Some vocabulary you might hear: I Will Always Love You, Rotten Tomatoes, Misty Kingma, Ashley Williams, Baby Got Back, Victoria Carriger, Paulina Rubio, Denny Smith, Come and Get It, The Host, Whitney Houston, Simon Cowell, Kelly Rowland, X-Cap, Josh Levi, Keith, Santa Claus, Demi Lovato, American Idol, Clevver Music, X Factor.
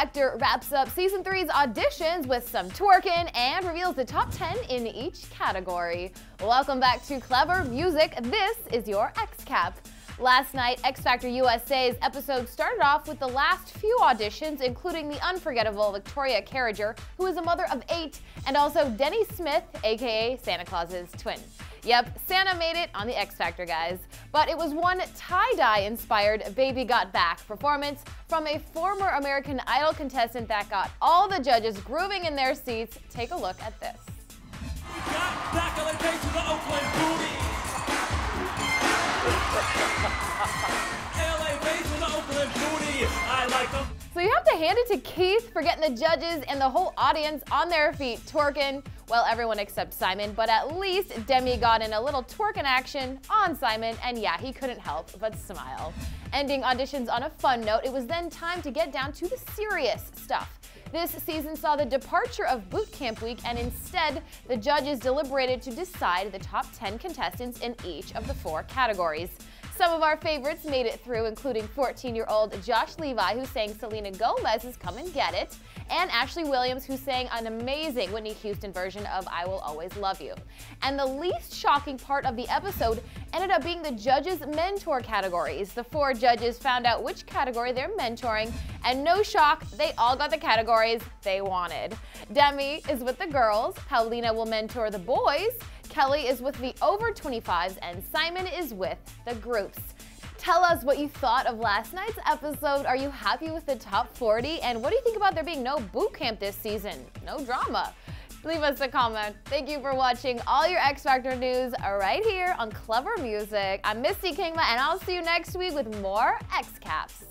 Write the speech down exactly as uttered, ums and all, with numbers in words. Factor wraps up season three's auditions with some twerking and reveals the top ten in each category. Welcome back to Clevver Music. This is your X-Cap. Last night, X Factor U S A's episode started off with the last few auditions, including the unforgettable Victoria Carriger, who is a mother of eight, and also Denny Smith, aka Santa Claus's twin. Yep, Santa made it on the X Factor, guys. But it was one tie-dye-inspired Baby Got Back performance from a former American Idol contestant that got all the judges grooving in their seats. Take a look at this. We got back on the page with the Oakland booty. So you have to hand it to Keith for getting the judges and the whole audience on their feet twerking. Well, everyone except Simon, but at least Demi got in a little twerking action on Simon, and yeah, he couldn't help but smile. Ending auditions on a fun note, it was then time to get down to the serious stuff. This season saw the departure of boot camp week, and instead, the judges deliberated to decide the top ten contestants in each of the four categories. Some of our favorites made it through, including fourteen-year-old Josh Levi, who sang Selena Gomez's Come and Get It, and Ashley Williams, who sang an amazing Whitney Houston version of I Will Always Love You. And the least shocking part of the episode ended up being the judges' mentor categories. The four judges found out which category they're mentoring, and no shock, they all got the categories they wanted. Demi is with the girls, Paulina will mentor the boys, Kelly is with the over twenty-fives, and Simon is with the groups. Tell us what you thought of last night's episode. Are you happy with the top forty? And what do you think about there being no boot camp this season? No drama. Leave us a comment. Thank you for watching all your X Factor news right here on Clevver Music. I'm Misty Kingma, and I'll see you next week with more X Caps.